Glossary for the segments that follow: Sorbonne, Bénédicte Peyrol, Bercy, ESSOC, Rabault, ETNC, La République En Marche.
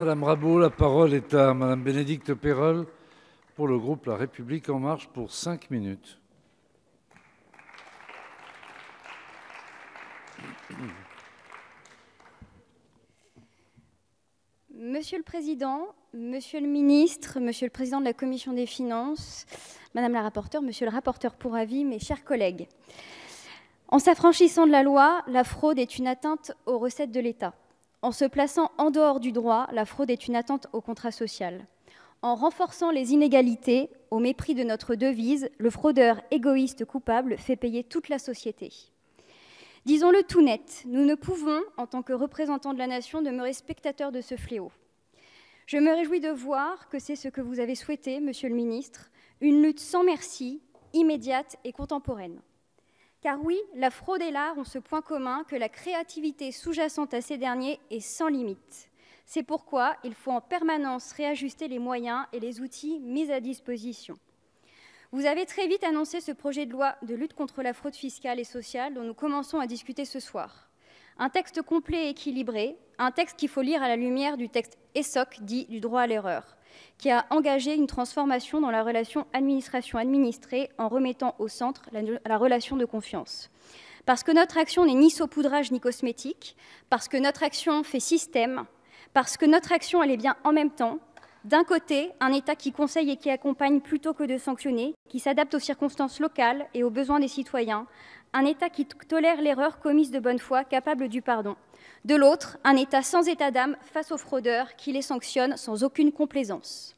Madame Rabault, la parole est à Madame Bénédicte Peyrol pour le groupe La République En Marche pour 5 minutes. Monsieur le Président, Monsieur le Ministre, Monsieur le Président de la Commission des Finances, Madame la Rapporteure, Monsieur le Rapporteur pour avis, mes chers collègues. En s'affranchissant de la loi, la fraude est une atteinte aux recettes de l'État. En se plaçant en dehors du droit, la fraude est une atteinte au contrat social. En renforçant les inégalités, au mépris de notre devise, le fraudeur égoïste coupable fait payer toute la société. Disons-le tout net, nous ne pouvons, en tant que représentants de la nation, demeurer spectateurs de ce fléau. Je me réjouis de voir que c'est ce que vous avez souhaité, Monsieur le Ministre, une lutte sans merci, immédiate et contemporaine. Car oui, la fraude et l'art ont ce point commun que la créativité sous-jacente à ces derniers est sans limite. C'est pourquoi il faut en permanence réajuster les moyens et les outils mis à disposition. Vous avez très vite annoncé ce projet de loi de lutte contre la fraude fiscale et sociale dont nous commençons à discuter ce soir. Un texte complet et équilibré, un texte qu'il faut lire à la lumière du texte ESSOC, dit du droit à l'erreur, qui a engagé une transformation dans la relation administration-administrée en remettant au centre la relation de confiance. Parce que notre action n'est ni saupoudrage ni cosmétique, parce que notre action fait système, parce que notre action elle est bien en même temps, d'un côté, un État qui conseille et qui accompagne plutôt que de sanctionner, qui s'adapte aux circonstances locales et aux besoins des citoyens, un État qui tolère l'erreur commise de bonne foi, capable du pardon. De l'autre, un État sans état d'âme face aux fraudeurs qui les sanctionne sans aucune complaisance.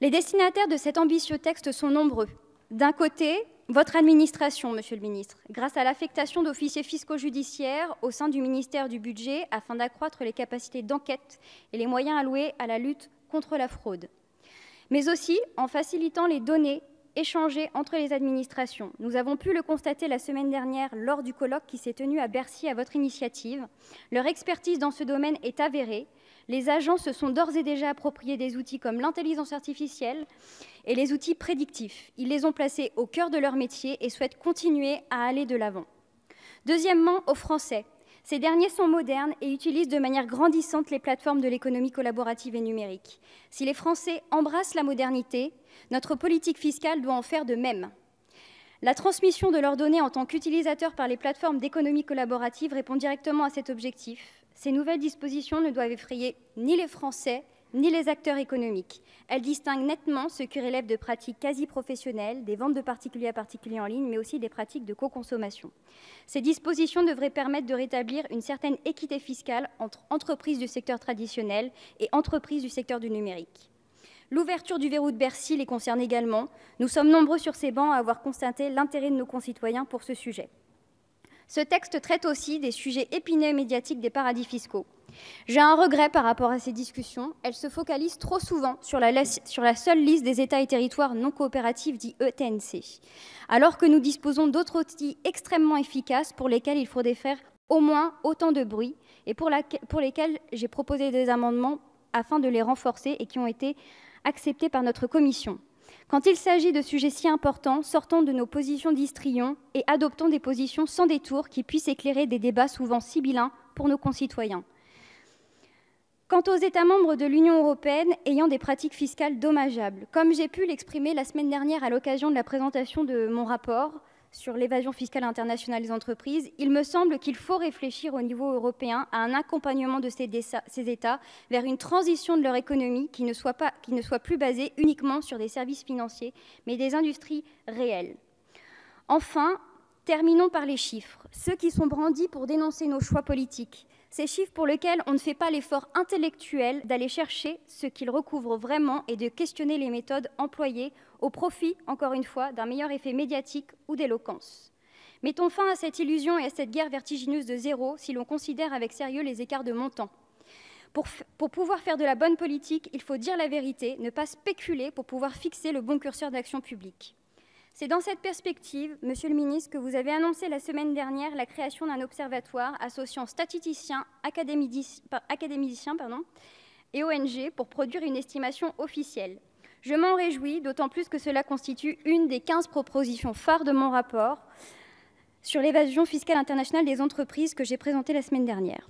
Les destinataires de cet ambitieux texte sont nombreux. D'un côté, votre administration, Monsieur le Ministre, grâce à l'affectation d'officiers fiscaux judiciaires au sein du ministère du Budget afin d'accroître les capacités d'enquête et les moyens alloués à la lutte contre la fraude. Mais aussi en facilitant les données échangées entre les administrations. Nous avons pu le constater la semaine dernière lors du colloque qui s'est tenu à Bercy à votre initiative. Leur expertise dans ce domaine est avérée. Les agents se sont d'ores et déjà appropriés des outils comme l'intelligence artificielle et les outils prédictifs. Ils les ont placés au cœur de leur métier et souhaitent continuer à aller de l'avant. Deuxièmement, aux Français. Ces derniers sont modernes et utilisent de manière grandissante les plateformes de l'économie collaborative et numérique. Si les Français embrassent la modernité, notre politique fiscale doit en faire de même. La transmission de leurs données en tant qu'utilisateurs par les plateformes d'économie collaborative répond directement à cet objectif. Ces nouvelles dispositions ne doivent effrayer ni les Français, ni les acteurs économiques. Elles distinguent nettement ce qui relève de pratiques quasi-professionnelles, des ventes de particulier à particulier en ligne, mais aussi des pratiques de co-consommation. Ces dispositions devraient permettre de rétablir une certaine équité fiscale entre entreprises du secteur traditionnel et entreprises du secteur du numérique. L'ouverture du verrou de Bercy les concerne également. Nous sommes nombreux sur ces bancs à avoir constaté l'intérêt de nos concitoyens pour ce sujet. Ce texte traite aussi des sujets épineux et médiatiques des paradis fiscaux. J'ai un regret par rapport à ces discussions. Elles se focalisent trop souvent sur la seule liste des États et territoires non coopératifs, dit ETNC, alors que nous disposons d'autres outils extrêmement efficaces pour lesquels il faudrait faire au moins autant de bruit et pour lesquels j'ai proposé des amendements afin de les renforcer et qui ont été acceptés par notre commission. Quand il s'agit de sujets si importants, sortons de nos positions d'histrion et adoptons des positions sans détour qui puissent éclairer des débats souvent sibyllins pour nos concitoyens. Quant aux États membres de l'Union européenne ayant des pratiques fiscales dommageables, comme j'ai pu l'exprimer la semaine dernière à l'occasion de la présentation de mon rapport sur l'évasion fiscale internationale des entreprises, il me semble qu'il faut réfléchir au niveau européen à un accompagnement de ces États vers une transition de leur économie qui ne soit plus basée uniquement sur des services financiers, mais des industries réelles. Enfin, terminons par les chiffres, ceux qui sont brandis pour dénoncer nos choix politiques. Ces chiffres pour lesquels on ne fait pas l'effort intellectuel d'aller chercher ce qu'ils recouvrent vraiment et de questionner les méthodes employées au profit, encore une fois, d'un meilleur effet médiatique ou d'éloquence. Mettons fin à cette illusion et à cette guerre vertigineuse de zéro si l'on considère avec sérieux les écarts de montant. Pour pouvoir faire de la bonne politique, il faut dire la vérité, ne pas spéculer pour pouvoir fixer le bon curseur d'action publique. C'est dans cette perspective, Monsieur le Ministre, que vous avez annoncé la semaine dernière la création d'un observatoire associant statisticiens, académiciens, et ONG pour produire une estimation officielle. Je m'en réjouis, d'autant plus que cela constitue une des 15 propositions phares de mon rapport sur l'évasion fiscale internationale des entreprises que j'ai présenté la semaine dernière.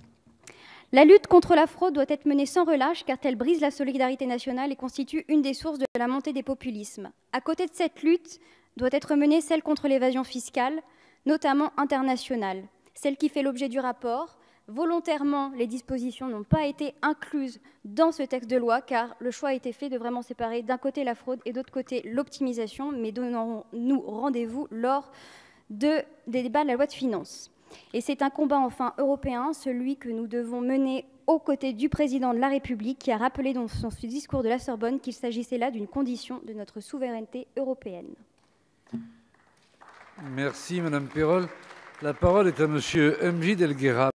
La lutte contre la fraude doit être menée sans relâche car elle brise la solidarité nationale et constitue une des sources de la montée des populismes. À côté de cette lutte doit être menée celle contre l'évasion fiscale, notamment internationale, celle qui fait l'objet du rapport. Volontairement, les dispositions n'ont pas été incluses dans ce texte de loi car le choix a été fait de vraiment séparer d'un côté la fraude et d'autre côté l'optimisation, mais donnons-nous rendez-vous lors des débats de la loi de finances. Et c'est un combat enfin européen, celui que nous devons mener aux côtés du président de la République qui a rappelé dans son discours de la Sorbonne qu'il s'agissait là d'une condition de notre souveraineté européenne. Merci Madame Peyrol. La parole est à Monsieur Mj Delguera.